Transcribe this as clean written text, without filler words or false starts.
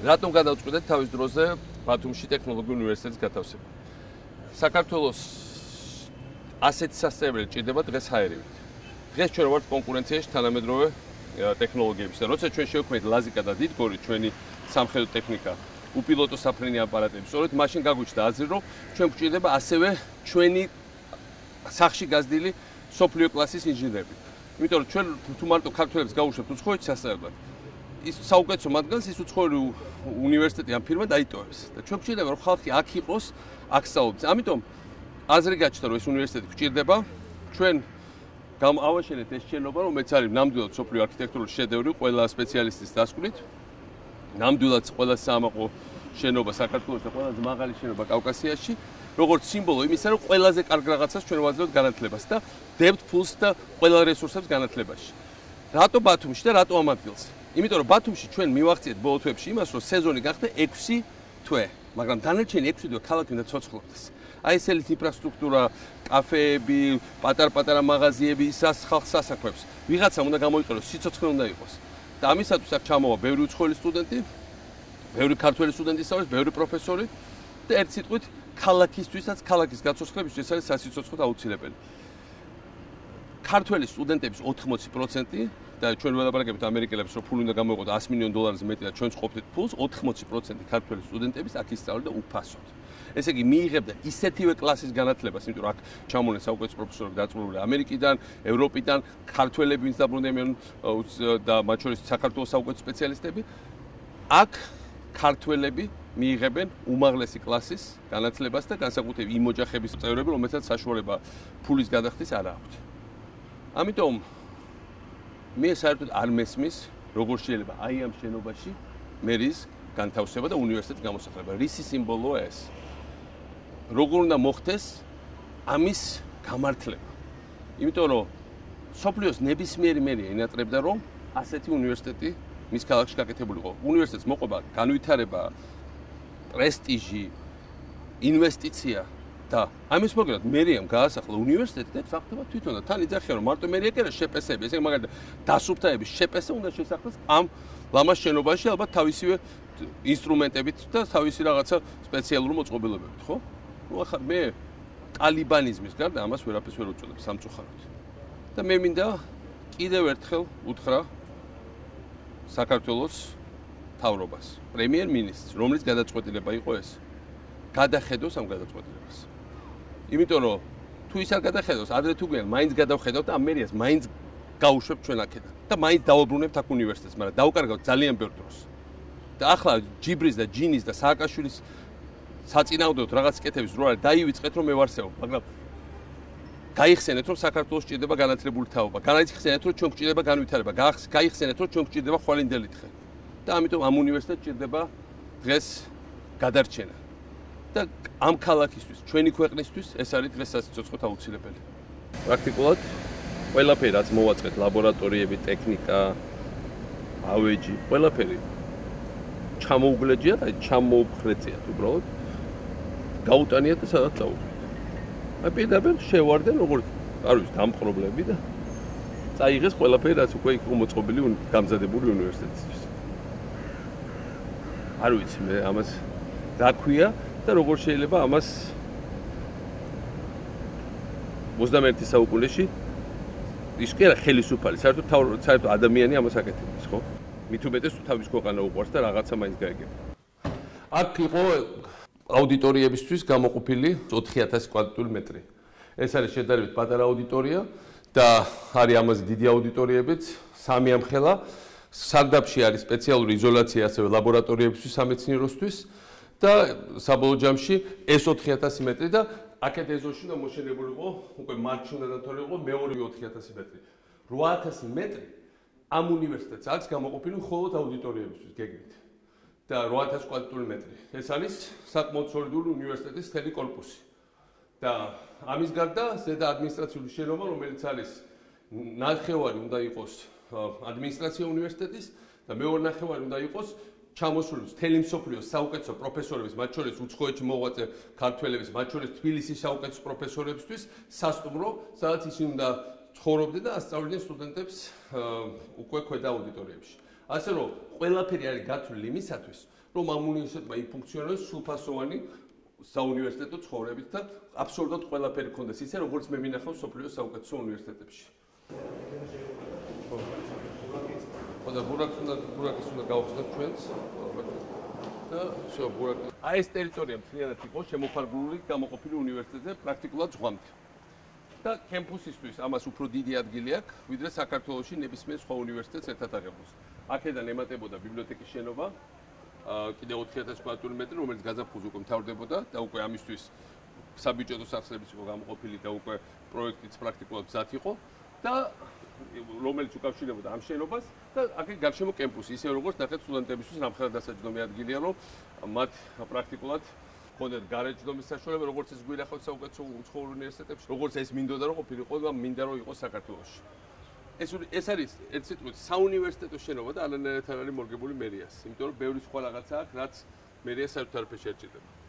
რატომ გადავწყვეტეთ თავის დროზე ბათუმში ტექნოლოგიურ უნივერსიტეტს გათავსებ? საქართველოს ასეთი სასწავლებელი ჭირდება დღეს ჰაერივით. დღეს ჩვენ ვართ კონკურენციაში თანამედროვე ტექნოლოგიებისა. Როცა ჩვენ შევქმნით ლაზიკა და დიდგორი, ჩვენი სამხედრო ტექნიკა, უპილოტო საფრენი აპარატები, სწორედ მაშინ გაგვიჩნდა აზრი, რომ ჩვენ გვჭირდება ასევე ჩვენი სახში გაზრდილი სოფლიო კლასის ინჟინერები. იმიტომ რომ ჩვენ თუ მარტო ქართველებს გავუშვებთ უცხოური სასწავლებლად, ის საუკეთესო მათგანს ის უცხოური უნივერსიტეტი ან ფირმა დაიტოვებს და ჩვენ გვჭირდება რომ ხალხი აქ იყოს, აქ სწავლოს. ამიტომ აზრი გაჩნდა რომ ეს უნივერსიტეტი გვჭირდება, ჩვენ გამოვაშენეთ ეს შენობა, რომელიც არის ნამდვილად სოფლიო არქიტექტურული შედევრი, ყველა სპეციალისტის დასკვნით. ნამდვილად ყველა საამაყო შენობა საქართველოს და ყველაზე მაღალი შენობა კავკასიაში, როგორც სიმბოლო იმისა, რომ ყველაზე კარგ რაღაცას ჩვენ ვაძლევთ განათლებას და დებთ ფულს და ყველა რესურსებს განათლებაში. რატო ბათუმში და რატო ამ ადგილს? იმიტომ რომ ბათუმში ჩვენ მივახციეთ ბოლო თვეებში იმას, რომ სეზონი გახდა 6 თვე, მაგრამ დანარჩენი 6 თვე ქალაქი უნდა ცოცხლდეს. აი ეს ელიტ ინფრასტრუქტურა, კაფეები, პატარ-პატარა მაღაზიები, ხალხს ასაკვებს. ვიღაცამ უნდა გამოიყენოს, სიცოცხლე უნდა იყოს. და ამისათვის აქ ჩამოვა ბევრი უცხოელი სტუდენტი, ბევრი ქართველი სტუდენტისავე, ბევრი პროფესორი და ერთ სიტყვით ქალაქისთვისაც, ქალაქის გაცოცხლებისთვის ეს არის სასიცოცხლოდ აუცილებელი. ქართველი სტუდენტების 80% და ჩვენ ველაპარაკებთ ამერიკელებს, რომ ფული უნდა გამოიყოთ 100 მილიონ დოლარზე მეტი და ჩვენც ყოფდით ფულს, 80% ქართველი სტუდენტების აქ ისწავლიდა უფასოდ. ესე იგი მიიღებდა ისეთივე კლასის განათლებას, იმიტომ რომ აქ ჩამოვლენ საუკეთესო პროფესორები დაწვრილებული ამერიკიდან, ევროპიდან, ქართველები ვინც დაბრუნდებიან და მათ შორის საქართველოს საუკეთესო სპეციალისტები, აქ ქართველები მიიღებენ უმაღლესი კლასის განათლებას და განსაკუთრებით იმ ოჯახების წევრები, რომელთაც საშუალება ფულის გადახდის არ აქვთ. ამიტომ მე საერთოდ არ მესმის, როგორ შეიძლება აი ამ შენობაში მერის განთავსება და უნივერსიტეტის გამოსახება. რისი სიმბოლოა ეს? როგორ უნდა მოხდეს ამის გამართლება? იმიტომ რომ სოფლიოს ნებისმიერი მერი ენატრებდა, რომ ასეთი უნივერსიტეტი მის ქალაქში გაკეთებულიყო. უნივერსიტეტს მოყვება განვითარება, პრესტიჟი, ინვესტიცია. და ამის მოკლედ მერიამ გაასახლა უნივერსიტეტი და საერთოდ თვითონაც თან იძახია რომ მარტო მერია კი არა შეპესები, ესე იგი მაგალითად დასუფთაების შეპესა უნდა შესახდეს ამ ლამაზ შენობაში, ალბათ თავისივე ინსტრუმენტებით და თავისი რაღაცა სპეციალური მოწყობილობებით, ხო? ნუ ახლა მე ტალიბანიზმის გარდა ამას ვერაფერს ვერ უწოდებ სამწუხაროდ. და მე მინდა კიდევ ერთხელ უთხრა საქართველოს მთავრობას, პრემიერ-მინისტრს, რომლის გადაწყვეტილება იყო ეს, გადახედოს ამ გადაწყვეტილებას. იმიტომ რომ თუ ის არ გადახედოს, ადრე თუ გვიან მაინც გადავხედავთ და ამ მერიას მაინც გაუშვებთ ჩვენ აქედან და მაინც დავაბრუნებთ აქ უნივერსიტეტს, მაგრამ დაუკარგავთ ძალიან ბევრ დროს. და ახლა ჯიბრის და ჯინის და სააკაშვილის საწინააღმდეგოდ რაღაც კეთების რო არ დაივიწყეთ რომ მე ვარსეობ, მაგრამ გაიხსენეთ რომ საქართველოს ჭირდება განათლებული თავობა, გაიხსენეთ რომ ჩვენ გვჭირდება განვითარება, გაიხსენეთ რომ ჩვენ გვჭირდება ხვალინდელი თხე. და ამიტომ ამ უნივერსიტეტს ჭირდება დღეს გადარჩენა. და ამ ქალაქისთვის, ჩვენი ქვეყნისთვის ეს არის დღეს სასიცოცხლოდ აუცილებელი. პრაქტიკულად ყველაფერი რაც მოვაწყეთ, ლაბორატორიები, ტექნიკა, ავეჯი, ყველაფერი ჩამოუგლეჯიათ, ჩამოუფხრეციათ უბრალოდ. გაუტანიათ და სადაც წაუყრდით. აი პირდაპირ შევარდნენ როგორც არ ვიცი დამპყრობლები და წაიღეს ყველაფერი რაც უკვე იქ მოწყობილი გამზადებული უნივერსიტეტისთვის. არ ვიცი მე ამას რა ქვია და როგორ შეიძლება ამას 21 საუკუნეში ის კი არა ხელისუფალი, საერთოდ ადამიანი ამას აკეთებს, ხო? მით უმეტეს თუ თავის ქვეყანა უყვარს და რაღაცა მაინც გაიგებს. აქ იყო აუდიტორიებისთვის გამოყოფილი 4000 კვადრატული მეტრი. ეს არის შედარებით პატარა აუდიტორია და არის ამაზე დიდი აუდიტორიებიც, სამი ამხელა. სარდაფში არის სპეციალური იზოლაცია ასევე ლაბორატორიებისთვის, სამეცნიეროსთვის. და საბოლოო ჯამში ეს 4000 მეტრი და აქეთ ეზოში უნდა მოშენებულიყო, უკვე მარტში უნდა დათვალიერიყო მეორე 4000 მეტრი. 8000 მეტრი ამ უნივერსიტეტს აქვს გამოყოფილი მხოლოდ აუდიტორიებისთვის გეგმით. და 8000 კვადრატული მეტრი. ეს არის საკმაოდ სოლიდური უნივერსიტეტის მთელი კორპუსი. და ამის გარდა ზედა ადმინისტრაციული შენობა, რომელიც არის ნახევარი უნდა იყოს ადმინისტრაცია უნივერსიტეტის და მეორე ნახევარი უნდა იყოს ჩამოსული მთელი მსოფლიოს საუკეთესო პროფესორების, მათ შორის უცხოეთში მოღვაწე ქართველების, მათ შორის თბილისის საუკეთესო პროფესორებისთვის სასტუმრო, სადაც ისინი უნდა ცხოვრობდნენ და ასწავლიდნენ სტუდენტებს უკვე ქვედა აუდიტორიებში. ასე რომ ყველაფერი არის გათვლილი იმისათვის, რომ ამ უნივერსიტეტმა იფუნქციონიროს სრულფასოვანი საუნივერსიტეტო ცხოვრებით და აბსოლუტურად ყველაფერი ქონდეს ისე, როგორც მე მინახავს სოფლიო საუკეთესო უნივერსიტეტებში. და ბურაკს უნდა გავხსნათ ჩვენს და всё ბურაკი. აი ეს ტერიტორია მთლიანად იყო შემოფარგლული, გამოყოფილი უნივერსიტეტზე პრაქტიკულად ზღვამდე. და კემპუსისთვის ამას უფრო დიდი ადგილი აქვს, ვიდრე საქართველოში ნებისმიერ სხვა უნივერსიტეტს ერთად აღებულს. აქედან ემატებოდა ბიბლიოთეკის შენობა, კიდევ 4000 კვადრატული მეტრი, რომელიც გაზაფხულზე უკვე მთავრდებოდა და უკვე ამისთვის საბიუჯეტო სახსრებიც იყო გამოყოფილი და უკვე პროექტიც პრაქტიკულად მზად იყო და რომელიც უკავშირდებოდა ამ შენობას და აქ გარშემო კემპუსი, ისე როგორც ნახეთ სტუდენტებისთვის რამხელა დასაჯდომი ადგილია, რომ მათ პრაქტიკულად ხოდეთ გარაჯდომის საშუალება, როგორც ეს გვირახავს საუკეთესო უცხოურ უნივერსიტეტებში, როგორც ეს მინდოდა რომ ყოფილიყო და მინდა რომ იყოს საქართველოში. ეს არის ერთ სიტყვით საუნივერსიტეტო შენობა და არანაირად არ არის მორგებული მერიას, იმიტომ რომ ბევრი სხვა რაღაცაა, რაც მერიას საერთოდ არაფერში არ ჭირდება.